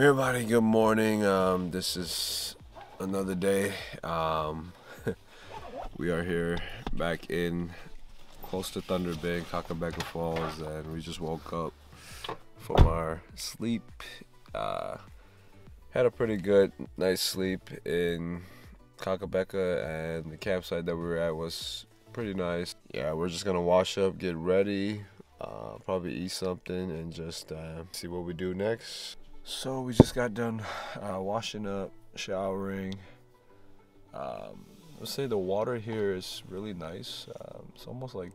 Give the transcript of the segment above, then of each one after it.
Everybody, good morning. This is another day. We are here back in close to Thunder Bay, Kakabeka Falls, and we just woke up from our sleep. Had a pretty good night's sleep in Kakabeka, and the campsite that we were at was pretty nice. Yeah, we're just gonna wash up, get ready, probably eat something, and just see what we do next. So we just got done washing up, showering. Let's say the water here is really nice. It's almost like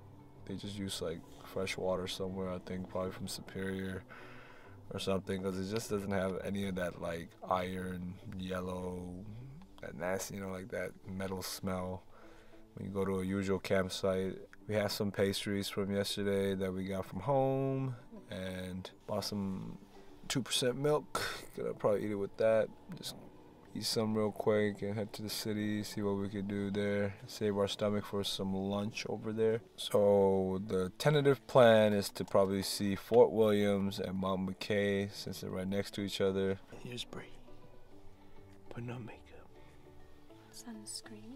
they just use like fresh water somewhere, I think probably from Superior or something, because it just doesn't have any of that like iron, yellow, that nasty, you know, like that metal smell. When you go to a usual campsite, we had some pastries from yesterday that we got from home and bought some 2% milk. Gonna probably eat it with that. Just eat some real quick and head to the city, see what we could do there. Save our stomach for some lunch over there. So the tentative plan is to probably see Fort Williams and Mount McKay since they're right next to each other. Here's Bree, putting on makeup. Sunscreen.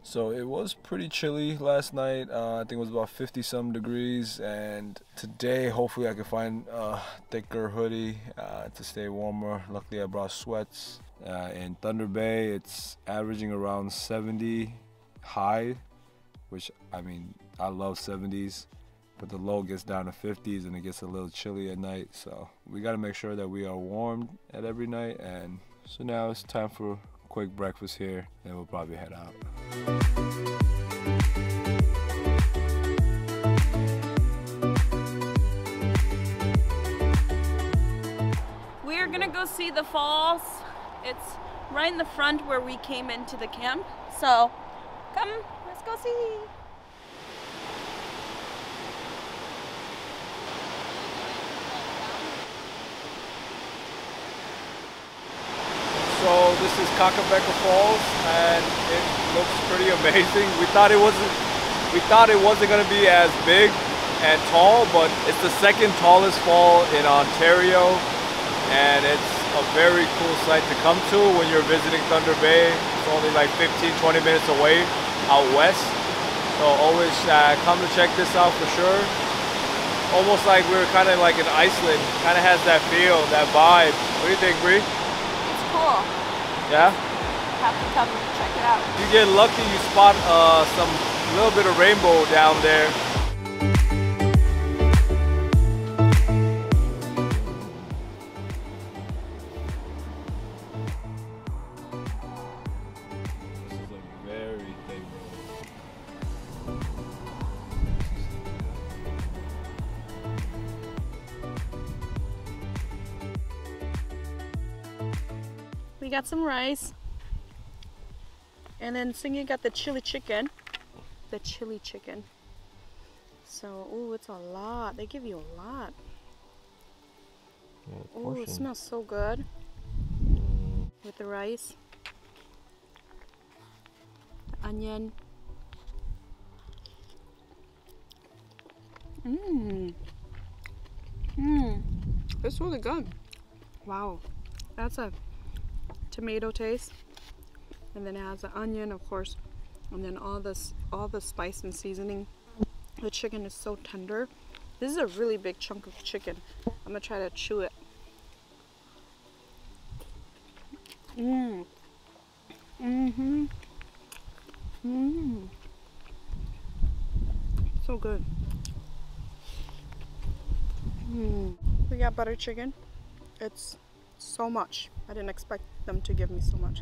So it was pretty chilly last night. I think it was about 50-some degrees, and today hopefully I can find a thicker hoodie to stay warmer. Luckily I brought sweats. In Thunder Bay it's averaging around 70 high, which I mean I love 70s, but the low gets down to 50s and it gets a little chilly at night, so we got to make sure that we are warmed at every night. And so now it's time for quick breakfast here, and we'll probably head out. We're gonna go see the falls. It's right in the front where we came into the camp. So come, let's go see. So this is Kakabeka Falls, and it looks pretty amazing. We thought it wasn't gonna be as big and tall, but it's the second tallest fall in Ontario, and it's a very cool sight to come to when you're visiting Thunder Bay. It's only like 15-20 minutes away out west, so always come to check this out for sure. Almost like we were kind of like in Iceland. Kind of has that feel, that vibe. What do you think, Bree? Cool. Yeah? Have to come check it out. You get lucky, you spot some little bit of rainbow down there. This is a very big road. We got some rice, and then Singy got the chili chicken. So, ooh, it's a lot. They give you a lot. Yeah, ooh, it smells so good with the rice, the onion. It's really good. Wow, that's a tomato taste, and then it has the onion, of course, and then all the spice and seasoning. The chicken is so tender. This is a really big chunk of chicken. I'm gonna try to chew it. So good. We got butter chicken. It's so much. I didn't expect them to give me so much.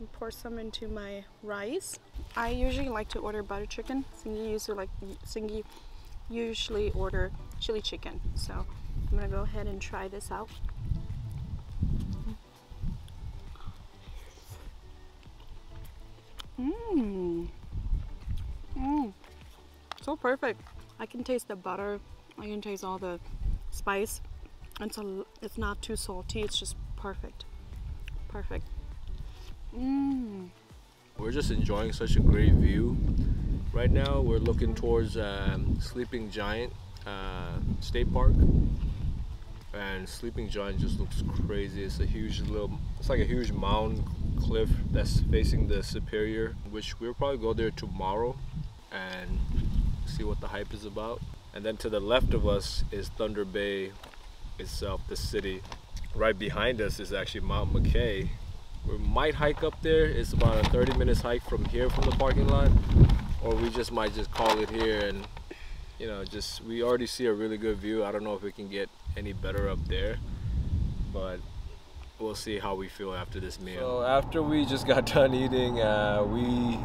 I pour some into my rice. I usually like to order butter chicken. Singy usually order chili chicken. So I'm gonna go ahead and try this out. So perfect. I can taste the butter. I can taste all the spice. It's not too salty, it's just perfect. We're just enjoying such a great view. Right now we're looking towards Sleeping Giant State Park, and Sleeping Giant just looks crazy. It's a huge little, it's like a huge mound cliff that's facing the Superior, which we'll probably go there tomorrow and see what the hype is about. And then to the left of us is Thunder Bay itself, the city. Right behind us is actually Mount McKay. We might hike up there. It's about a 30-minute hike from here, from the parking lot, or we just might just call it here. And you know, just, we already see a really good view. I don't know if it can get any better up there, but we'll see how we feel after this meal. So after we just got done eating, we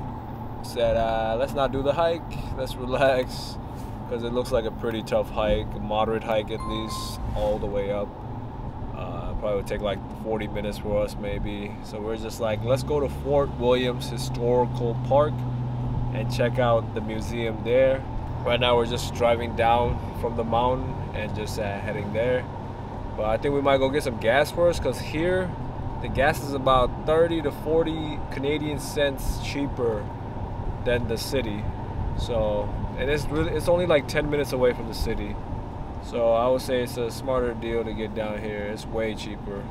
said let's not do the hike, let's relax, because it looks like a pretty tough hike, a moderate hike at least, all the way up. Probably would take like 40 minutes for us maybe. So we're just like, let's go to Fort Williams Historical Park and check out the museum there. Right now we're just driving down from the mountain and just heading there. But I think we might go get some gas first, because here the gas is about 30 to 40 Canadian cents cheaper than the city. So, and it's really, it's only like 10 minutes away from the city. So I would say it's a smarter deal to get down here. It's way cheaper.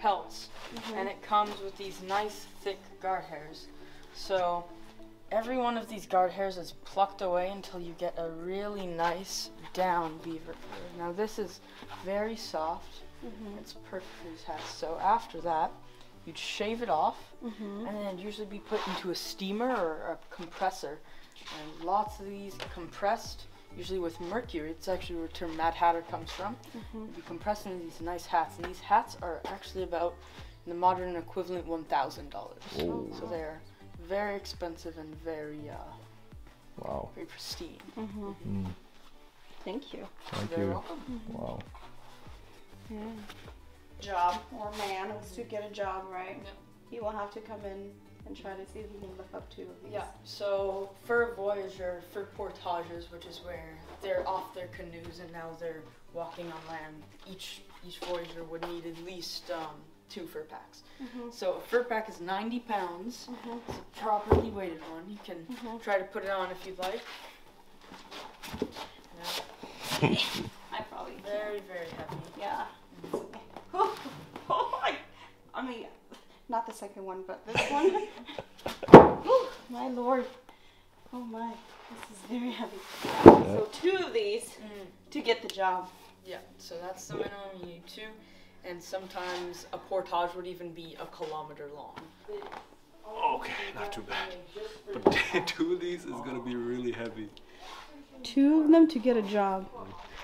Pelts, and it comes with these nice thick guard hairs. So every one of these guard hairs is plucked away until you get a really nice down beaver fur. Now this is very soft. It's perfect for these hats. So after that, you'd shave it off, and then it'd usually be put into a steamer or a compressor. And lots of these compressed, usually with mercury. It's actually where the term Mad Hatter comes from. You compress into these nice hats, and these hats are actually about, in the modern equivalent, $1,000. So they're very expensive and very, very pristine. Thank you. You're welcome. Wow. Yeah. Job or man wants to get a job, right? He will have to come in and try to see if you can look up to these. Yeah, so fur voyageurs, fur portages, which is where they're off their canoes and now they're walking on land. Each voyageur would need at least 2 fur packs. So a fur pack is 90 pounds. It's a properly weighted one. You can try to put it on if you'd like. No. I probably can't. Very, very heavy. Yeah. I mean, not the second one, but this one. Oh, my lord. Oh my, this is very heavy. So 2 of these to get the job. Yeah, so that's the minimum you need, 2. And sometimes a portage would even be a kilometer long. Okay, not too bad. But 2 of these is gonna be really heavy. 2 of them to get a job.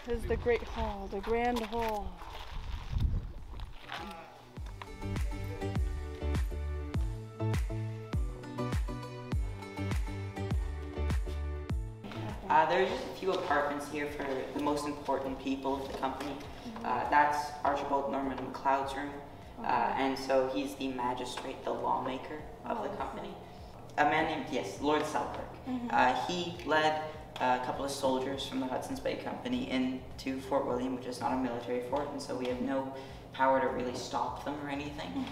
This is the great hall, the grand hall. There's just a few apartments here for the most important people of the company. That's Archibald Norman MacLeod's room, and so he's the magistrate, the lawmaker of the company. A man named, Lord Selkirk. He led a couple of soldiers from the Hudson's Bay Company into Fort William, which is not a military fort, and so we have no power to really stop them or anything.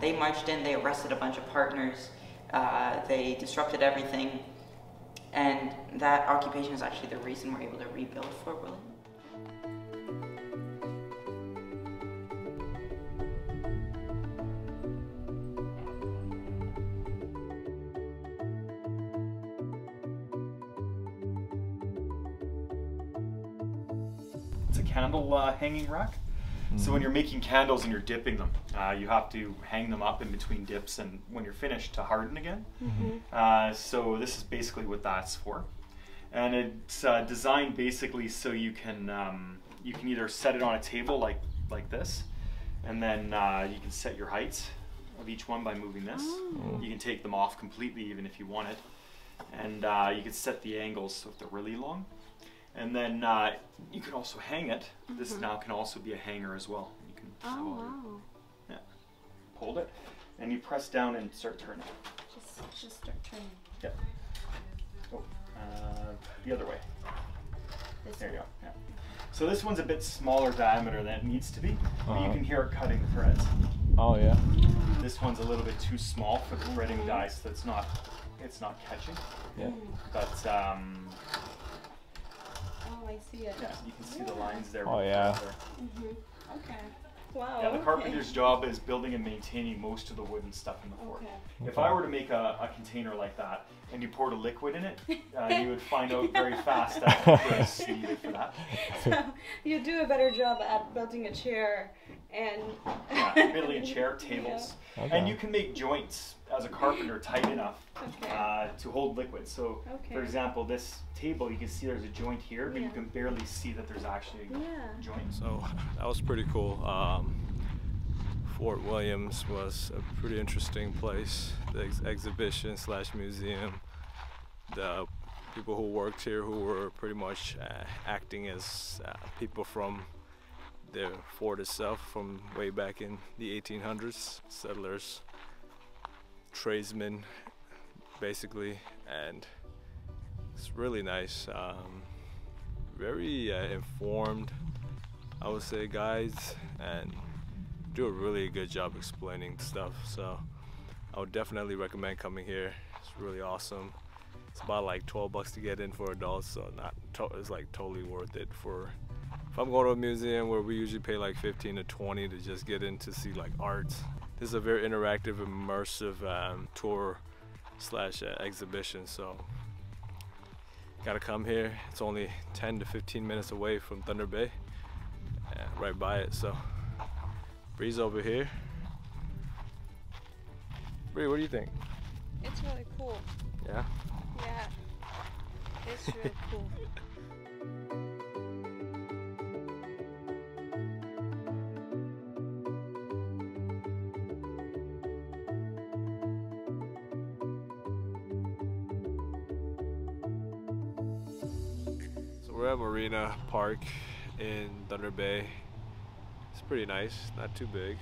They marched in, they arrested a bunch of partners, they disrupted everything. And that occupation is actually the reason we're able to rebuild Fort William. It's a candle hanging rack. So when you're making candles and you're dipping them, you have to hang them up in between dips, and when you're finished, to harden again. So this is basically what that's for. and it's designed basically so you can either set it on a table like this, and then you can set your heights of each one by moving this. Oh. You can take them off completely even if you wanted, and you can set the angles so if they're really long. And then you can also hang it. Mm-hmm. This now can also be a hanger as well. You can hold it, and you press down and start turning. Just start turning. Yep. Oh, the other way. There you go. Yeah. So this one's a bit smaller diameter than it needs to be, but you can hear it cutting threads. Oh yeah. This one's a little bit too small for the threading die, so it's not catching. Yeah. But oh, I see it. Yeah, you can see the lines there. Oh yeah. Mm-hmm. Okay. Wow. Yeah, the carpenter's job is building and maintaining most of the wooden stuff in the fort. Okay. If I were to make a container like that and you poured a liquid in it, you would find out very fast that it's needed for that. So you do a better job at building a chair and building a chair, tables, and you can make joints as a carpenter tight enough to hold liquid. So, for example, this table, you can see there's a joint here, but you can barely see that there's actually a joint. So that was pretty cool. Fort Williams was a pretty interesting place. The exhibition/museum. The people who worked here, who were pretty much acting as people from the fort itself, from way back in the 1800s, settlers, tradesmen, basically, and it's really nice. Very informed, I would say, guys, and do a really good job explaining stuff. So I would definitely recommend coming here. It's really awesome. It's about like $12 to get in for adults, so it's like totally worth it. For if I'm going to a museum where we usually pay like $15 to $20 to just get in to see like art, this is a very interactive, immersive tour/exhibition, so gotta come here. It's only 10 to 15 minutes away from Thunder Bay, right by it, so. Bree's over here. Bree, what do you think? It's really cool. Yeah? Yeah, it's really cool. We're at Marina Park in Thunder Bay. It's pretty nice, not too big,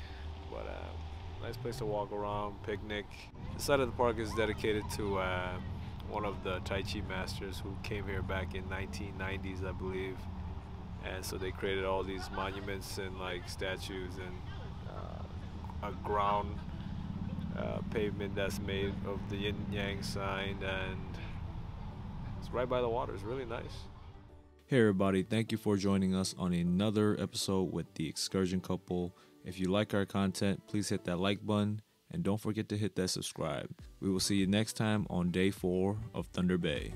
but nice place to walk around, picnic. The side of the park is dedicated to one of the Tai Chi masters who came here back in 1990s, I believe. And so they created all these monuments and like statues and a ground pavement that's made of the yin yang sign, and it's right by the water. It's really nice. Hey everybody, thank you for joining us on another episode with the Excursion Couple. If you like our content, please hit that like button and don't forget to hit that subscribe. We will see you next time on day 4 of Thunder Bay.